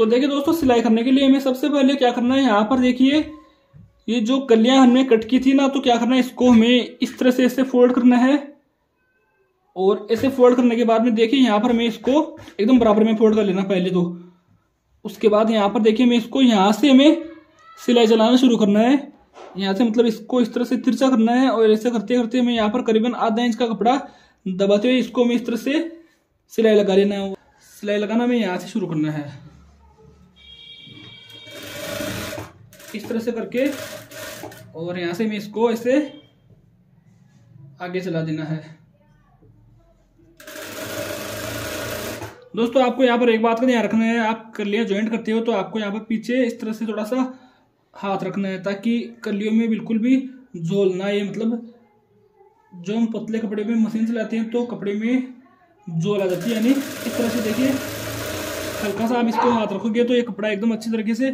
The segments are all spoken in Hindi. तो देखिए दोस्तों, सिलाई करने के लिए हमें सबसे पहले क्या करना है, यहाँ पर देखिए ये जो कलियां हमने कट की थी ना, तो क्या करना है, इसको हमें इस तरह से ऐसे फोल्ड करना है। और ऐसे फोल्ड करने के बाद में देखिए यहाँ पर मैं इसको एकदम बराबर में फोल्ड कर लेना पहले तो। उसके बाद यहाँ पर देखिए मैं इसको यहाँ से हमें सिलाई चलाना शुरू करना है, यहाँ से मतलब इसको इस तरह से तिरछा करना है। और ऐसे करते करते मैं यहाँ पर करीबन आधा इंच का कपड़ा दबाते हुए इसको मैं इस तरह से सिलाई लगा लेना है। सिलाई लगाना मैं यहाँ से शुरू करना है, इस तरह से करके, और यहाँ से मैं इसको ऐसे आगे चला देना है। दोस्तों आपको यहाँ पर एक बात का ध्यान रखना है, आप कलियाँ ज्वाइंट करते हो तो आपको यहाँ पर पीछे इस तरह से थोड़ा सा हाथ रखना है ताकि कलियों में बिल्कुल भी झोल ना आए। मतलब जो हम पतले कपड़े में मशीन चलाते हैं तो कपड़े में झोल आ जाती है, यानी इस तरह से देखिए हल्का सा आप इसको हाथ रखोगे तो ये कपड़ा एकदम अच्छी तरीके से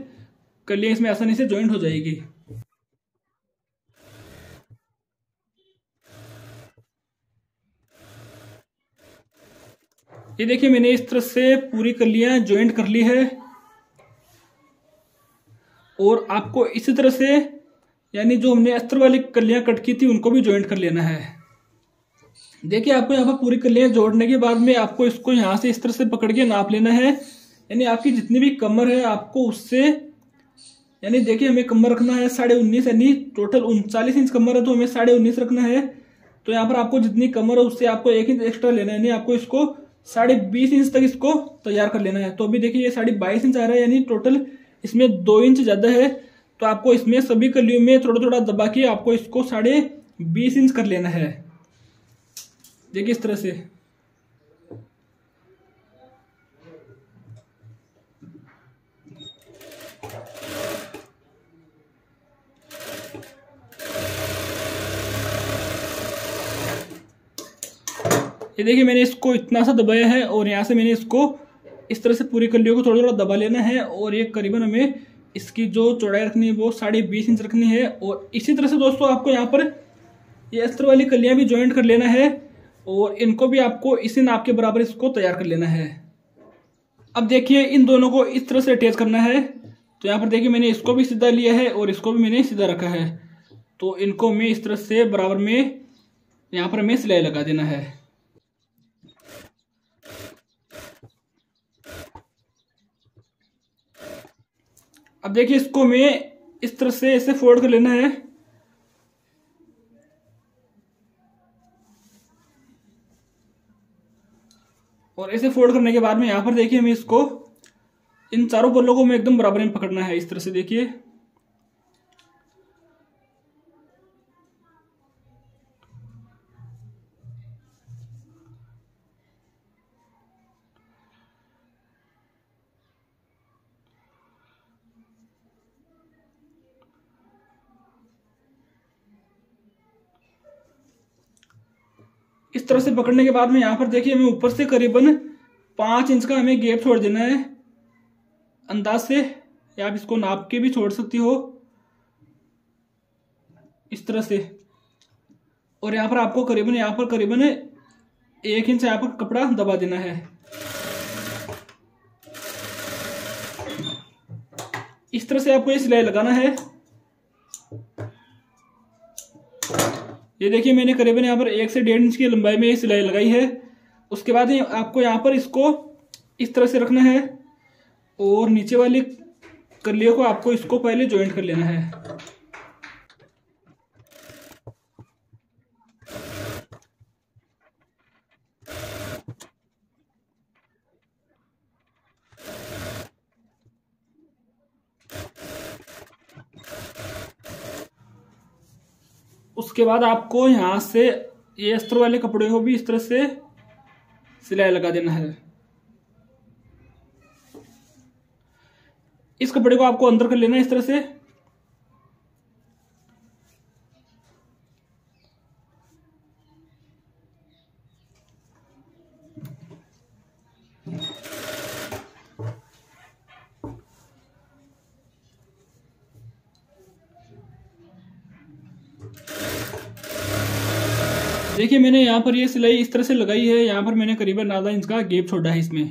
कलियाँ इसमें आसानी से ज्वाइंट हो जाएगी। ये देखिए मैंने इस तरह से पूरी कलियां ज्वाइंट कर ली है। और आपको इसी तरह से यानी जो हमने अस्तर वाली कलियां कट की थी उनको भी ज्वाइंट कर लेना है। देखिए आपको यहाँ पर पूरी कलियां जोड़ने के बाद में आपको इसको यहाँ से इस तरह से पकड़ के नाप लेना है, यानी आपकी जितनी भी कमर है आपको उससे, यानी देखिए हमें कमर रखना है 19.5 यानी टोटल 39 इंच कमर है तो हमें 19.5 रखना है। तो यहाँ पर आपको जितनी कमर है उससे आपको 1 इंच एक्स्ट्रा लेना है, यानी आपको इसको 20.5 इंच तक इसको तैयार कर लेना है। तो अभी देखिए ये 22.5 इंच आ रहा है, यानी टोटल इसमें 2 इंच ज़्यादा है। तो आपको इसमें सभी कलियों में थोड़ा थोड़ा दबा के आपको इसको 20.5 इंच कर लेना है। देखिए इस तरह से ये देखिए मैंने इसको इतना सा दबाया है और यहाँ से मैंने इसको इस तरह से पूरी कलियों को थोड़ा थोड़ा दबा लेना है। और ये करीबन हमें इसकी जो चौड़ाई रखनी है वो 20.5 इंच रखनी है। और इसी तरह से दोस्तों आपको यहाँ पर ये अस्तर वाली कलियाँ भी ज्वाइंट कर लेना है और इनको भी आपको इसी नाप के बराबर इसको तैयार कर लेना है। अब देखिए इन दोनों को इस तरह से अटैच करना है। तो यहाँ पर देखिए मैंने इसको भी सीधा लिया है और इसको भी मैंने सीधा रखा है। तो इनको मैं इस तरह से बराबर में यहाँ पर हमें सिलाई लगा देना है। अब देखिए इसको मैं इस तरह से ऐसे फोल्ड कर लेना है। और ऐसे फोल्ड करने के बाद में यहाँ पर देखिए हमें इसको इन चारों पल्लों को मैं एकदम बराबर में पकड़ना है, इस तरह से देखिए। इस तरह से पकड़ने के बाद में यहाँ पर देखिए हमें ऊपर से करीबन 5 इंच का हमें गैप छोड़ देना है अंदाज से, या आप इसको नाप के भी छोड़ सकती हो इस तरह से। और यहाँ पर आपको करीबन 1 इंच यहाँ पर कपड़ा दबा देना है। इस तरह से आपको ये सिलाई लगाना है। ये देखिए मैंने करीबन यहाँ पर 1 से 1.5 इंच की लंबाई में ये सिलाई लगाई है। उसके बाद आपको यहाँ पर इसको इस तरह से रखना है और नीचे वाली कलियों को आपको इसको पहले ज्वाइंट कर लेना है। उसके बाद आपको यहाँ से ये अस्तर वाले कपड़े को भी इस तरह से सिलाई लगा देना है। इस कपड़े को आपको अंदर कर लेना है इस तरह से। देखिए मैंने यहाँ पर ये सिलाई इस तरह से लगाई है, यहाँ पर मैंने करीबन 1.5 इंच का गैप छोड़ा है इसमें।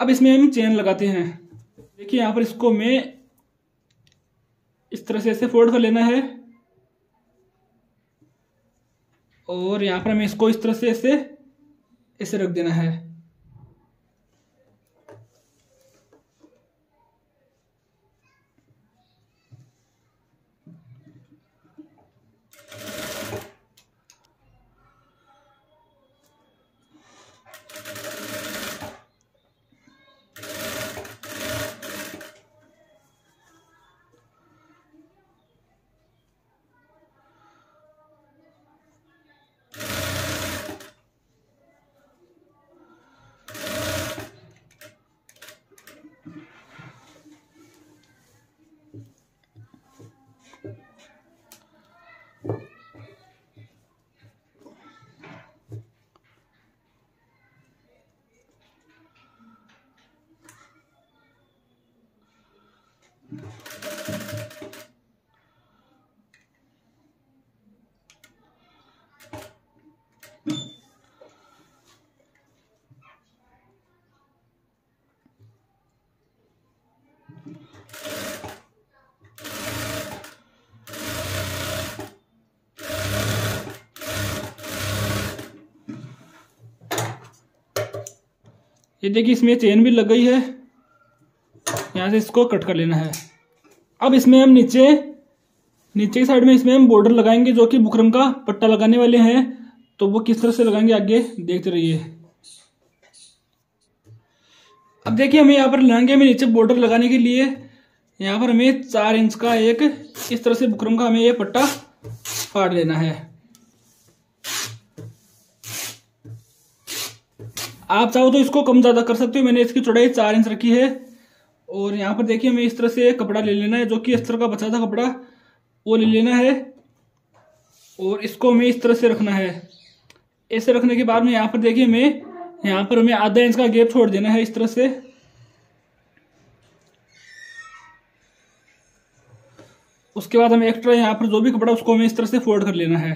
अब इसमें हम चेन लगाते हैं। देखिए यहाँ पर इसको मैं इस तरह से ऐसे फोल्ड कर लेना है और यहाँ पर हमें इसको इस तरह से ऐसे ऐसे रख देना है। ये देखिए इसमें चेन भी लग गई है, यहाँ से इसको कट कर लेना है। अब इसमें हम नीचे की साइड में इसमें हम बॉर्डर लगाएंगे जो कि बुकरम का पट्टा लगाने वाले हैं, तो वो किस तरह से लगाएंगे आगे देखते रहिए। अब देखिए हमें यहाँ पर लहंगे में नीचे बॉर्डर लगाने के लिए यहाँ पर हमें 4 इंच का एक इस तरह से बुकरम का हमें ये पट्टा फाड़ लेना है। आप चाहो तो इसको कम ज़्यादा कर सकते हो, मैंने इसकी चौड़ाई 4 इंच रखी है। और यहाँ पर देखिए हमें इस तरह से कपड़ा ले लेना है, जो कि अस्तर का बचा था कपड़ा वो ले लेना है और इसको हमें इस तरह से रखना है। ऐसे रखने के बाद में यहाँ पर देखिए हमें यहाँ पर हमें आधा इंच का गैप छोड़ देना है इस तरह से। उसके बाद हमें एक्स्ट्रा यहाँ पर जो भी कपड़ा उसको हमें इस तरह से फोल्ड कर लेना है।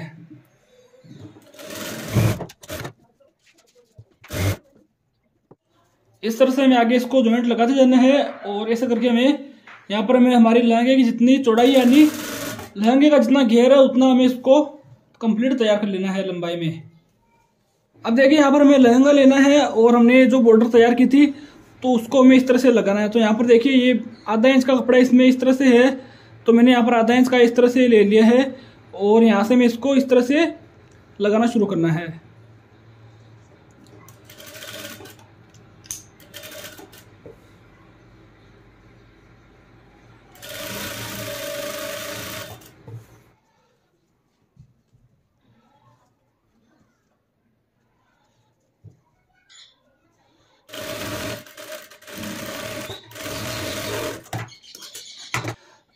इस तरह से हमें आगे इसको जॉइंट लगाते जाना है और ऐसे करके हमें यहाँ पर हमें हमारी लहंगे की जितनी चौड़ाई यानी लहंगे का जितना घेरा है उतना हमें इसको कंप्लीट तैयार कर लेना है लंबाई में। अब देखिए यहाँ पर हमें लहंगा लेना है और हमने जो बॉर्डर तैयार की थी तो उसको हमें इस तरह से लगाना है। तो यहाँ पर देखिए ये आधा इंच का कपड़ा इसमें इस तरह से है, तो मैंने यहाँ पर आधा इंच का इस तरह से ले लिया है और यहाँ से मैं इसको इस तरह से लगाना शुरू करना है।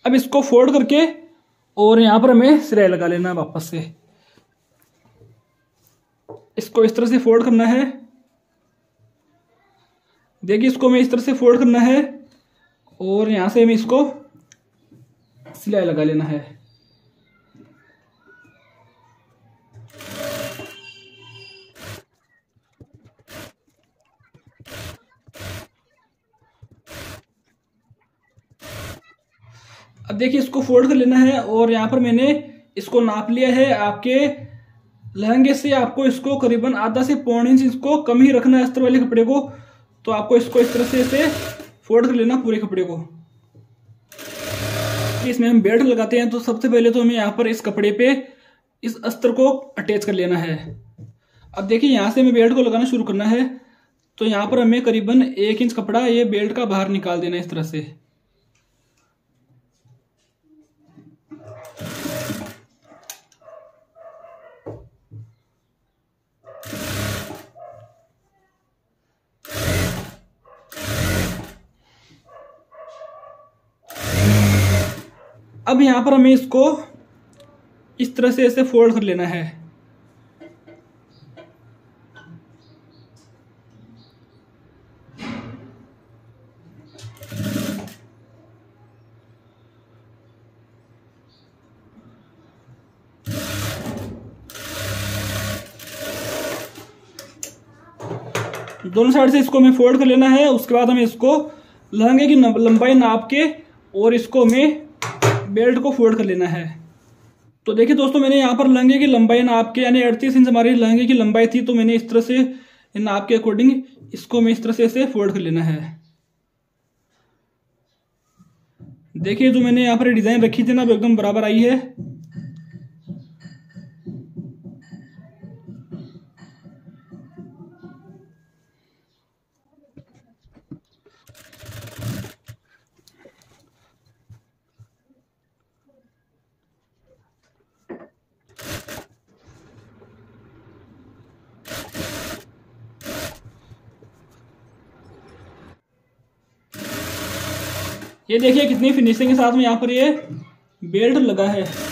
अब इसको फोल्ड करके और यहाँ पर हमें सिलाई लगा लेना है वापस से। इसको इस तरह से फोल्ड करना है, देखिए इसको हमें इस तरह से फोल्ड करना है और यहाँ से हमें इसको सिलाई लगा लेना है। अब देखिए इसको फोल्ड कर लेना है और यहाँ पर मैंने इसको नाप लिया है। आपके लहंगे से आपको इसको करीबन आधा से पौन इंच इसको कम ही रखना है अस्तर वाले कपड़े को, तो आपको इसको इस तरह से ऐसे फोल्ड कर लेना पूरे कपड़े को। इसमें हम बेल्ट लगाते हैं, तो सबसे पहले तो हमें यहाँ पर इस कपड़े पे इस अस्तर को अटैच कर लेना है। अब देखिए यहाँ से हमें बेल्ट को लगाना शुरू करना है, तो यहाँ पर हमें करीबन 1 इंच कपड़ा ये बेल्ट का बाहर निकाल देना है इस तरह से। अब यहाँ पर हमें इसको इस तरह से ऐसे फोल्ड कर लेना है। दोनों साइड से इसको हमें फोल्ड कर लेना है। उसके बाद हमें इसको लहंगे की लंबाई नाप के और इसको हमें बेल्ट को फोल्ड कर लेना है। तो देखिए दोस्तों, मैंने यहाँ पर लहंगे की लंबाई नाप के यानी 38 इंच हमारी लहंगे की लंबाई थी, तो मैंने इस तरह से नाप के अकॉर्डिंग इसको हमें इस तरह से इसे फोल्ड कर लेना है। देखिए जो मैंने यहाँ पर डिज़ाइन रखी थी ना, वो एकदम बराबर आई है। ये देखिए कितनी फिनिशिंग के साथ में यहाँ पर ये बेल्ट लगा है।